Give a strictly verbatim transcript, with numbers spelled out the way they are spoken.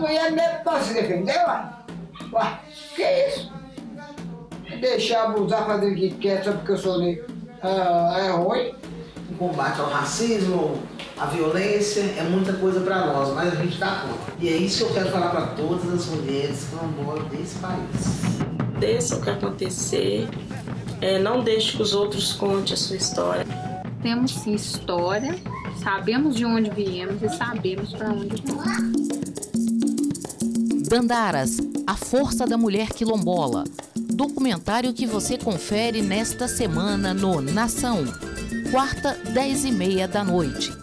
mulher mesmo para se defender, uai. Uai, que isso? Deixar abusar, fazer o que quer, só porque eu sou negro, ah, é ruim. O combate ao racismo, a violência, é muita coisa para nós, mas a gente dá conta. E é isso que eu quero falar para todas as mulheres quilombolas desse país. Deixa o que acontecer, é, não deixe que os outros contem a sua história. Temos sim história, sabemos de onde viemos e sabemos para onde vamos. Dandaras, A Força da Mulher Quilombola. Documentário que você confere nesta semana no Nação, quarta, dez e meia da noite.